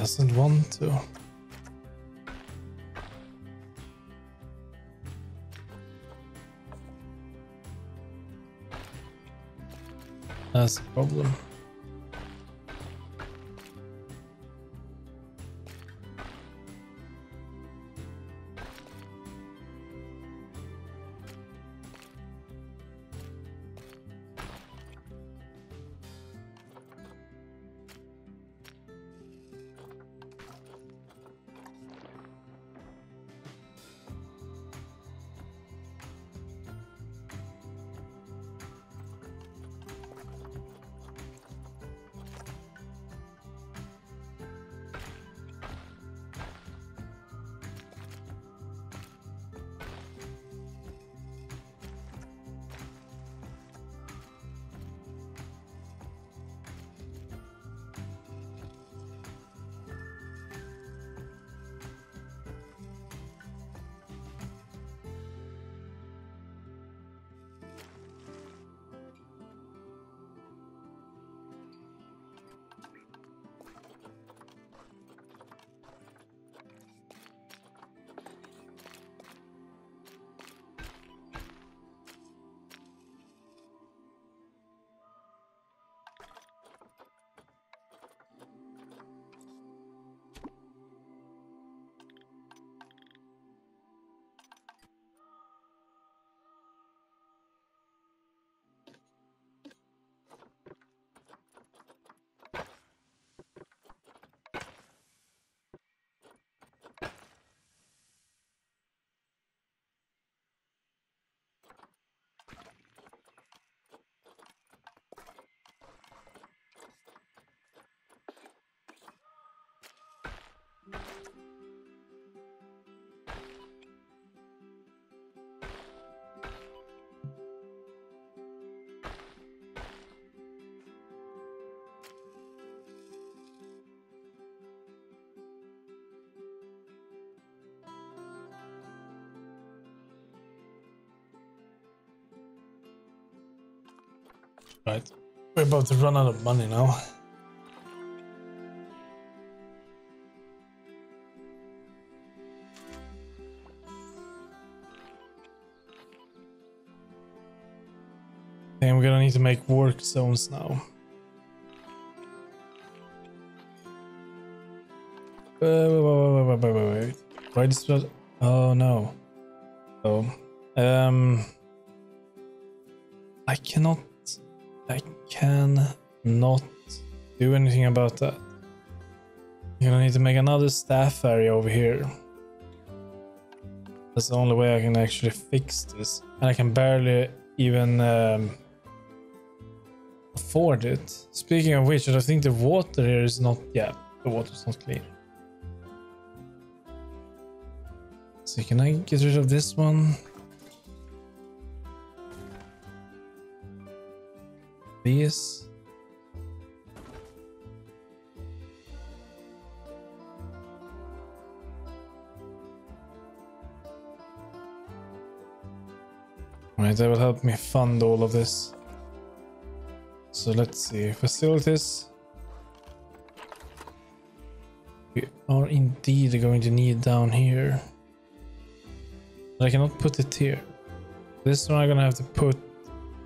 doesn't want to. That's a problem. Right, we're about to run out of money now. I'm gonna need to make work zones now. Wait. Why this was... Oh no. Oh. I cannot do anything about that. You're gonna need to make another staff area over here. That's the only way I can actually fix this. And I can barely even... afford it. Speaking of which, I think the water here is not... Yeah, the water's not clean. So can I get rid of this one? These. Alright, that will help me fund all of this. So let's see, facilities. We are indeed going to need down here. But I cannot put it here. This one I'm gonna have to put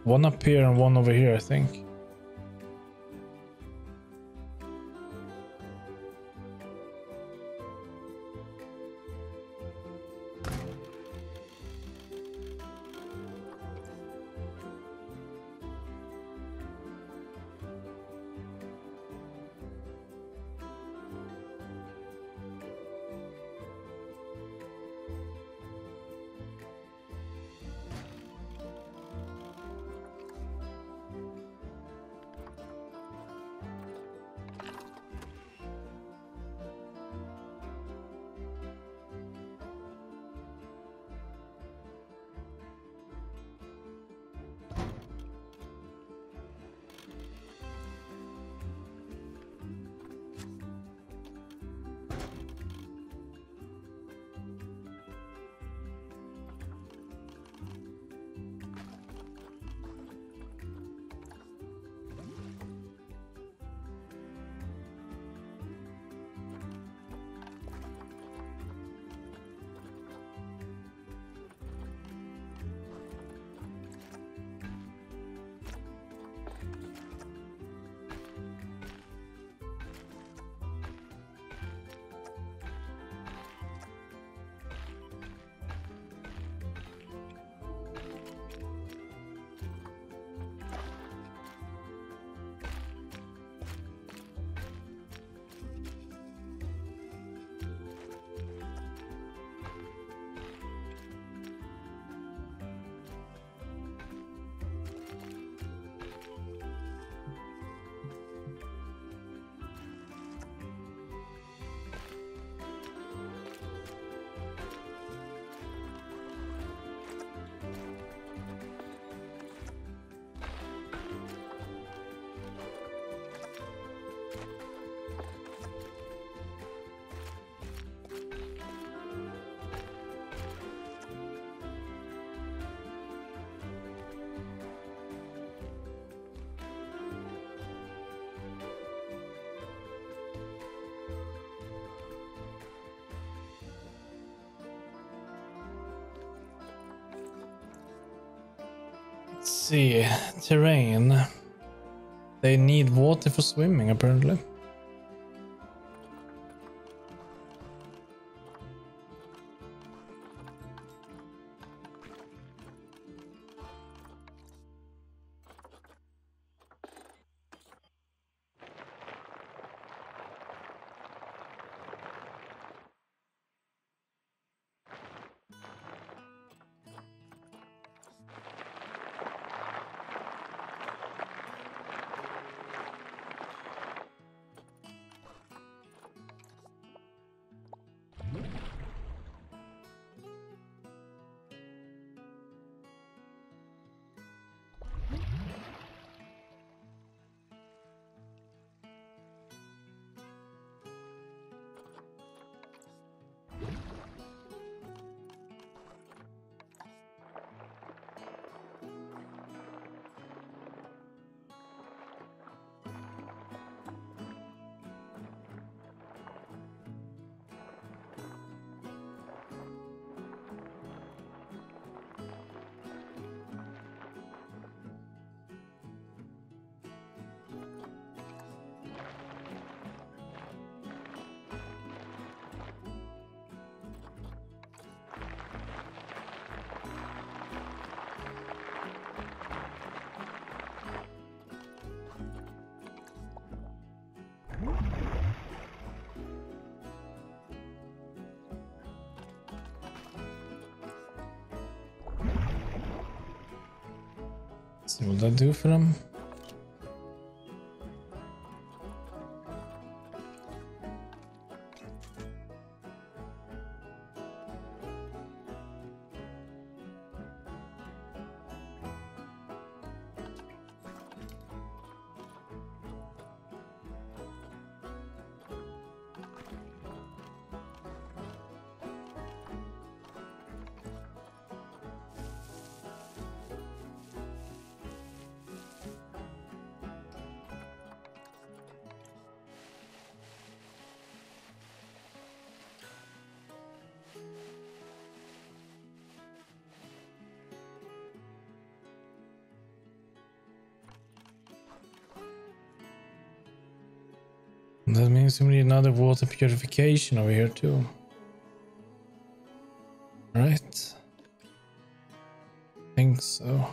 one up here and one over here, I think. Let's see. Terrain. They need water for swimming, apparently. See what that do for them. That means we need another water purification over here too. Right? I think so.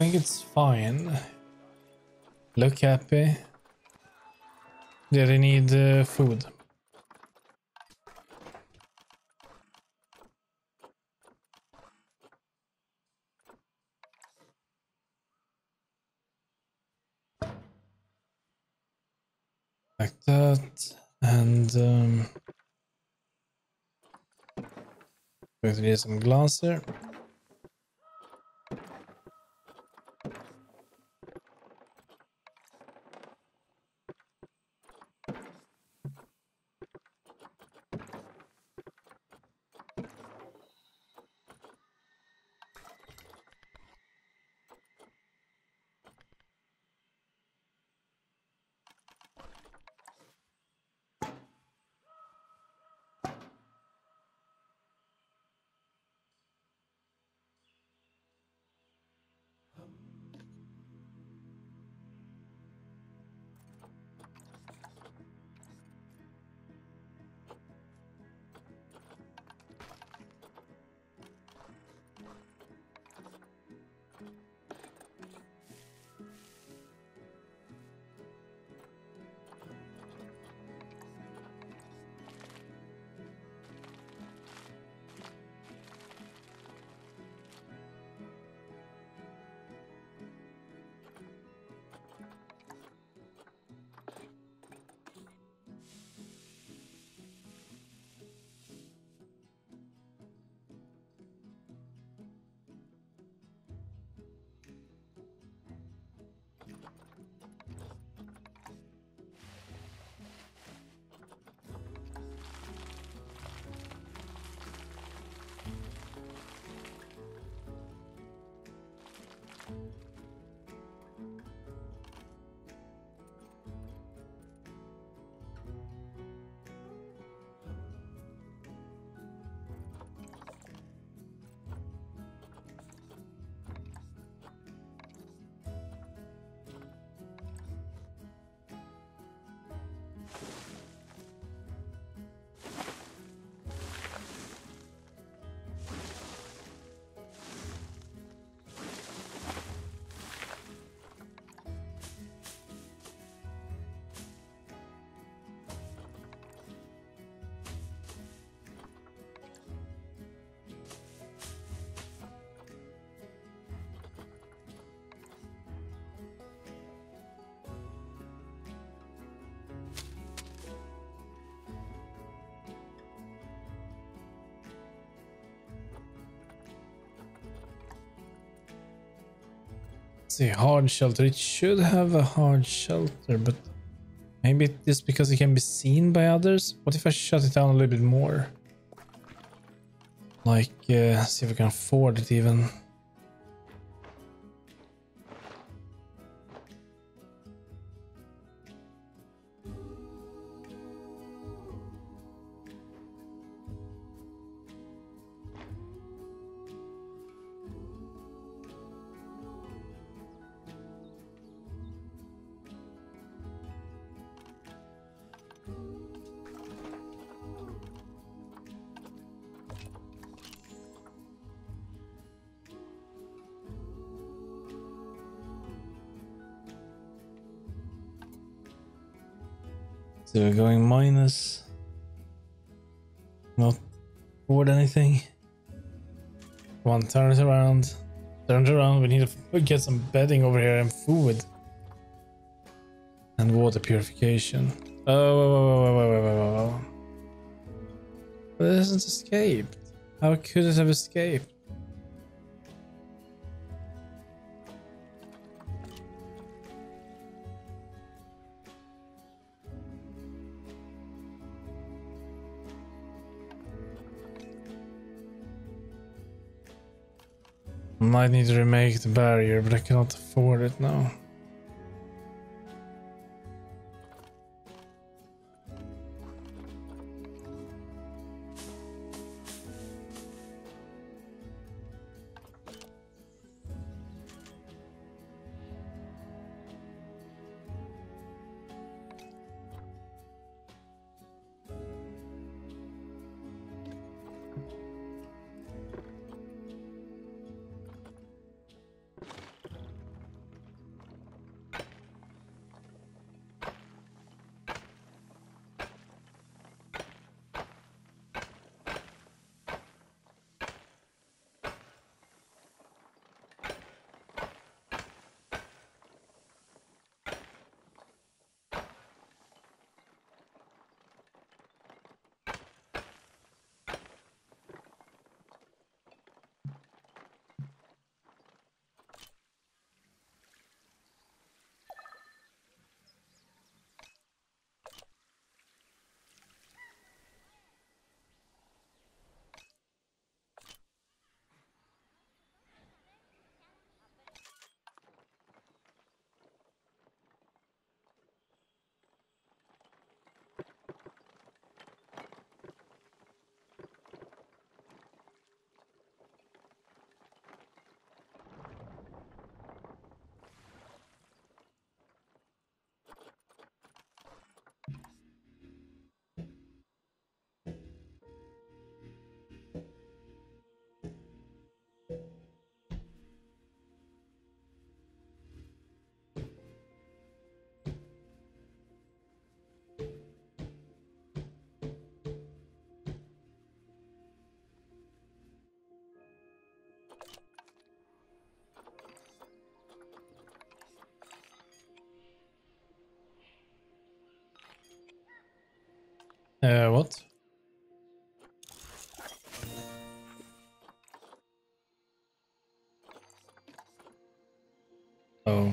I think it's fine. Look happy. Yeah, they need food. Like that. And we need some glass here. see, hard shelter. It should have a hard shelter, but maybe it's just because it can be seen by others. What if I shut it down a little bit more? Like, see if we can afford it even. So we're going minus, not toward anything. Come on, turn it around. Turn it around, we need to get some bedding over here and food. And water purification. Oh. But it hasn't escaped. How could it have escaped? Might need to remake the barrier, but I cannot afford it now. What? Oh.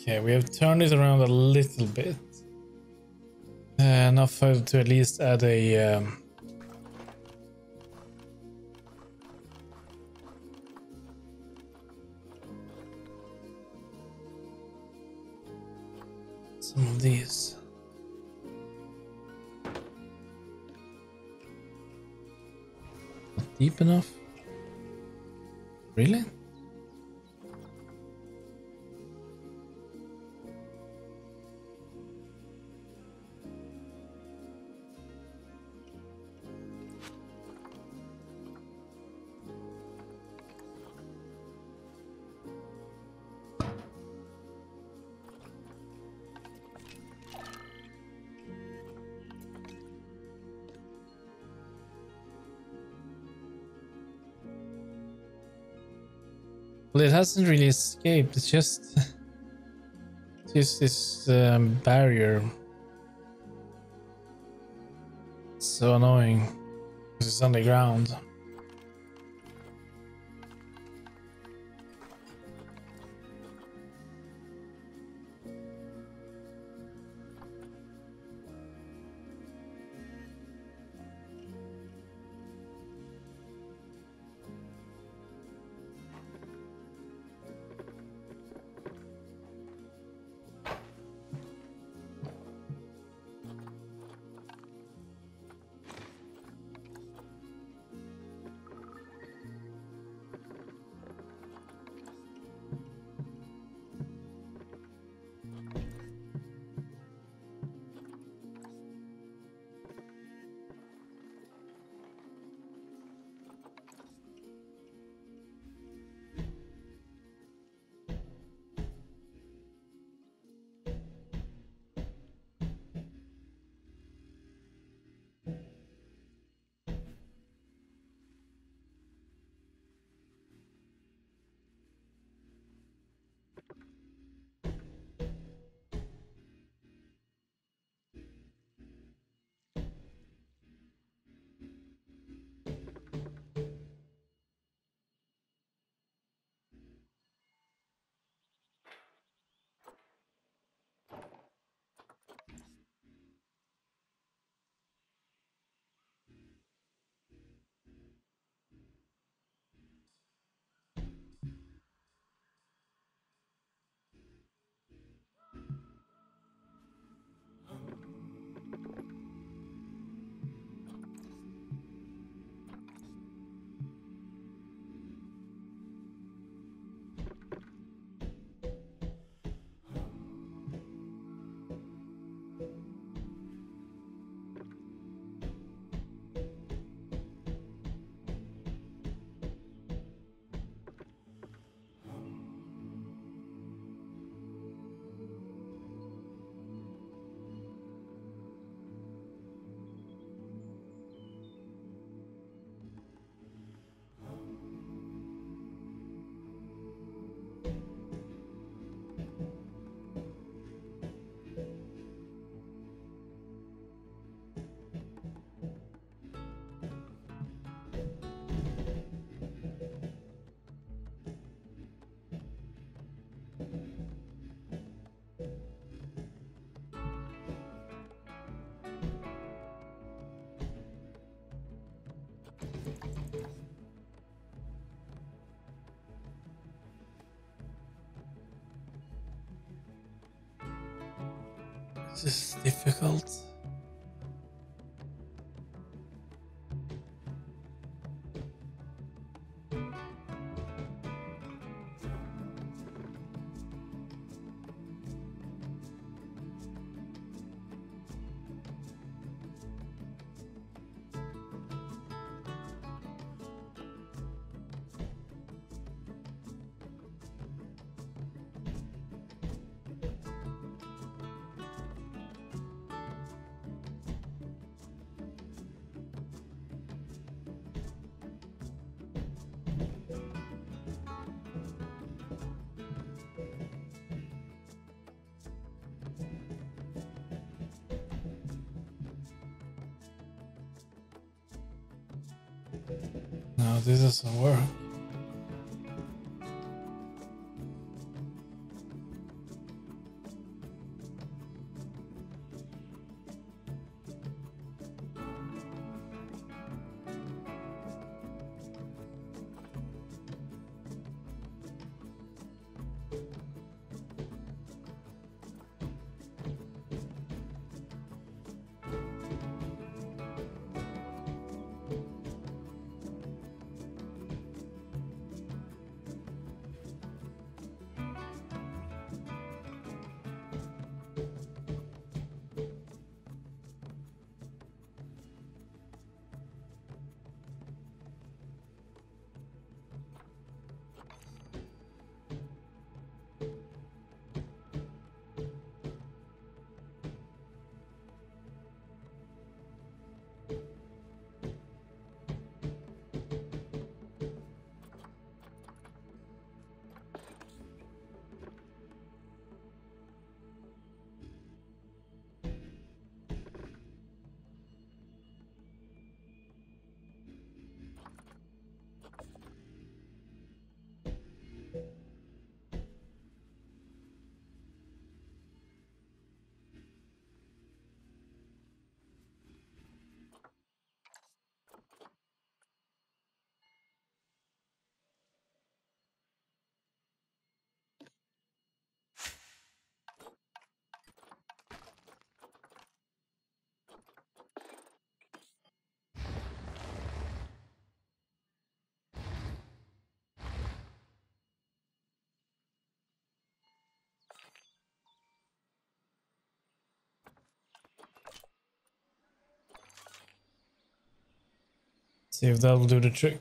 Okay, we have turned it around a little bit. Enough to at least add a... some of these. Not deep enough? Really? Well, it hasn't really escaped. It's just, it's just this barrier. It's so annoying because it's underground. This is difficult. No, this doesn't work. See if that will do the trick.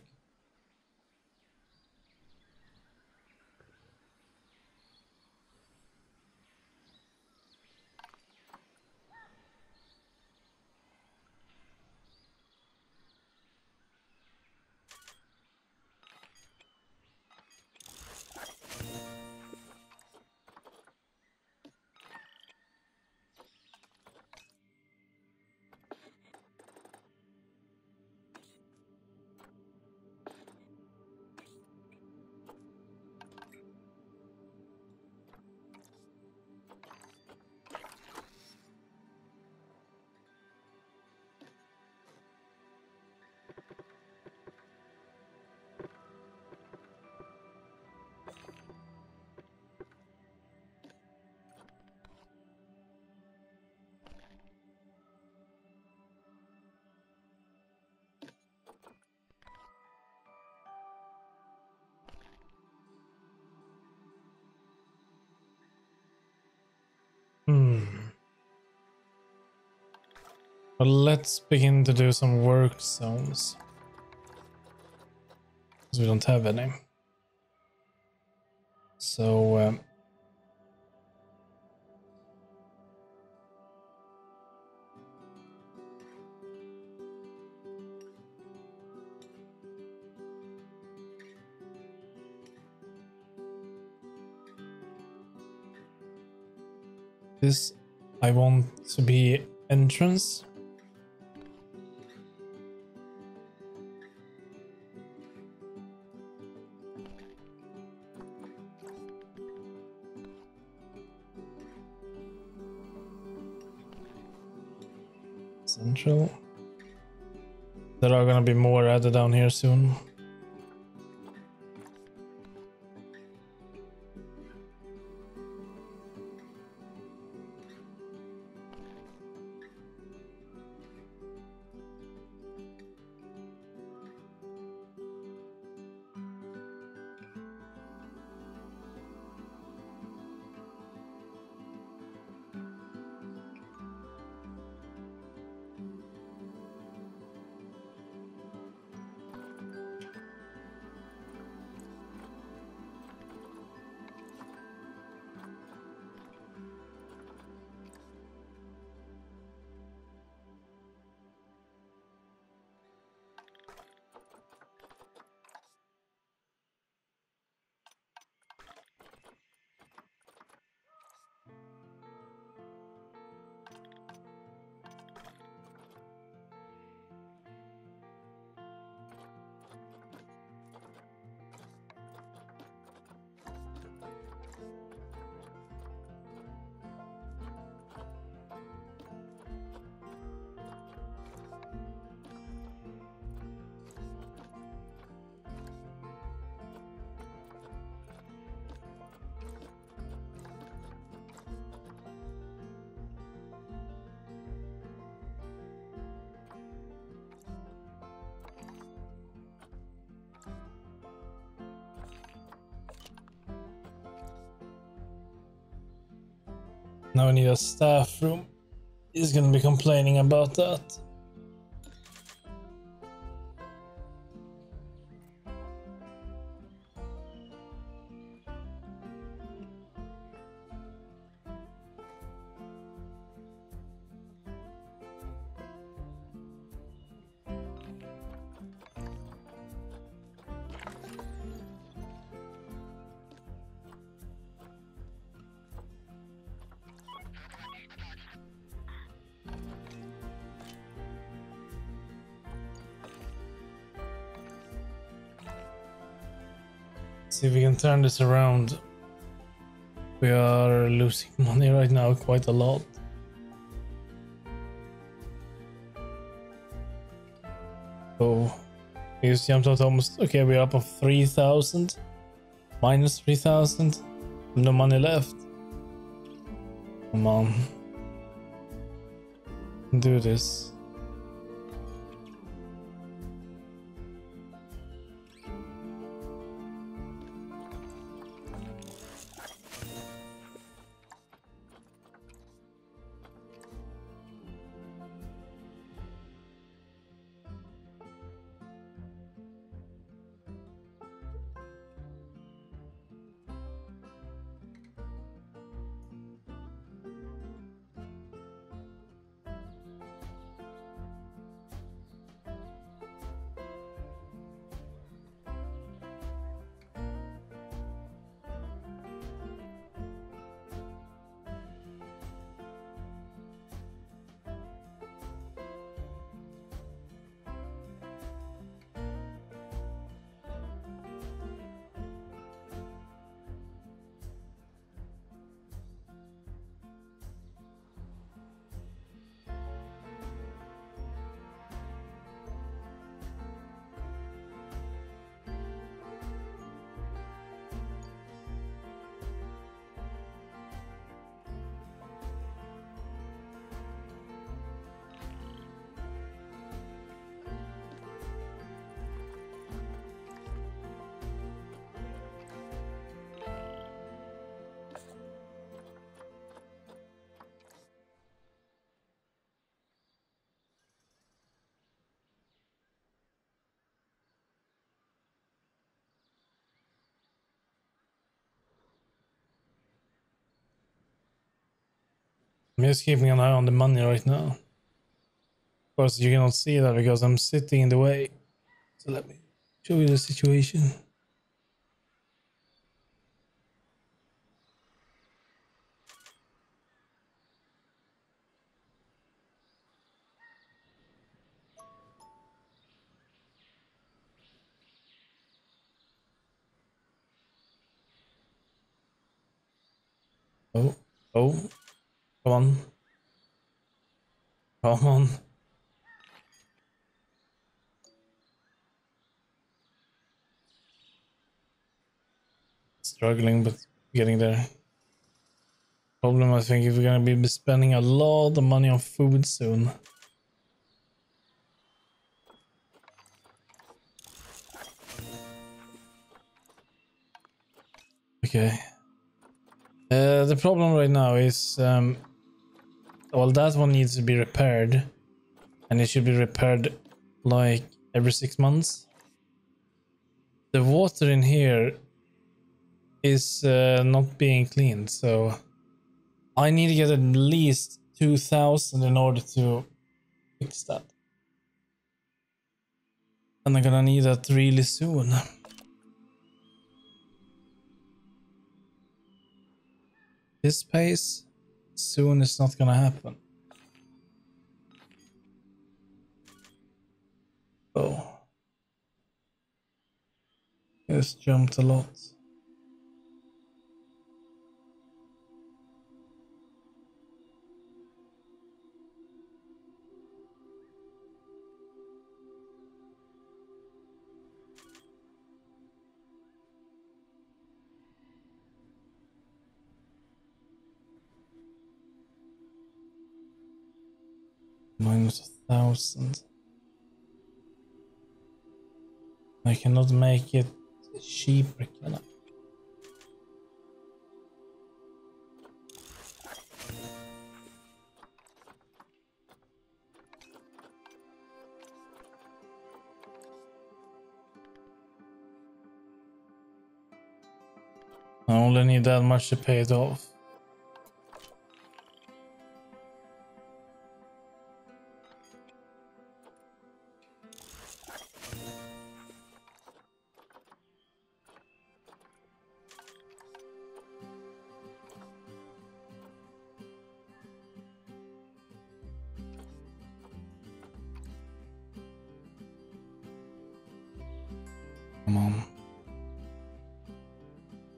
But let's begin to do some work zones, because we don't have any. So this I want to be entrance. Central. There are gonna be more added down here soon. Now we need a staff room. He's gonna be complaining about that. See if we can turn this around. We are losing money right now, quite a lot. So we just jumped out almost. Okay, we're up of 3,000, minus 3,000. No money left. Come on, do this. I'm just keeping an eye on the money right now. Of course, you cannot see that because I'm sitting in the way. So let me show you the situation. Oh, come on. Come on. Struggling, but getting there. Problem, I think, is we're going to be spending a lot of money on food soon. Okay. The problem right now is, well, that one needs to be repaired, and it should be repaired like every 6 months. The water in here is not being cleaned, so I need to get at least 2,000 in order to fix that. And I'm gonna need that really soon. This pace soon is not gonna happen. Oh, it's jumped a lot. -1,000. I cannot make it cheaper, can I? I only need that much to pay it off.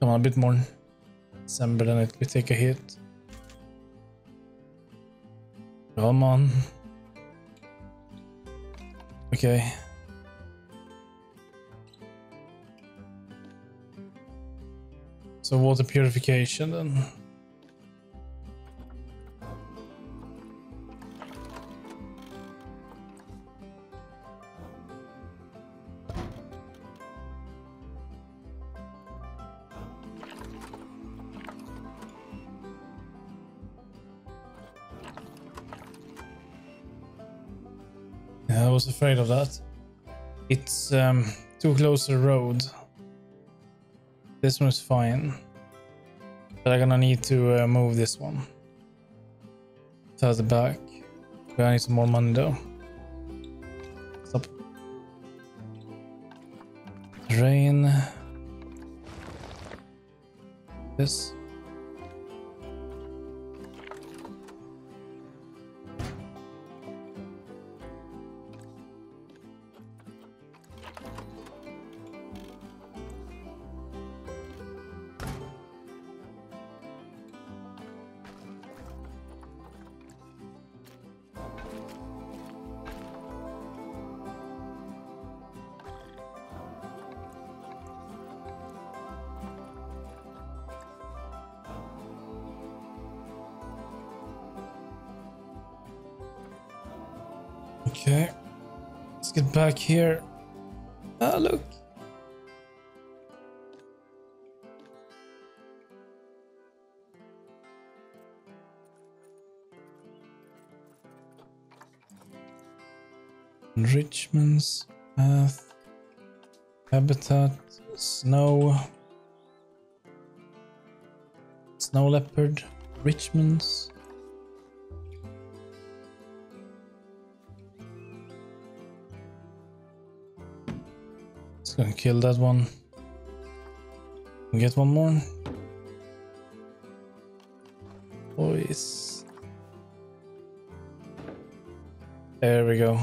Come on, a bit more December, then it could take a hit. Come on. Okay. So water purification then. I was afraid of that. It's too close a road. This one is fine, but I'm gonna need to move this one to the back. I need some more money though. Stop. Drain this. Okay, let's get back here. Ah, look. Enrichments, path, habitat, snow. Snow leopard, enrichments, It's gonna kill that one. We get one more. Boys. There we go.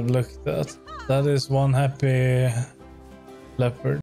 Look, that is one happy leopard.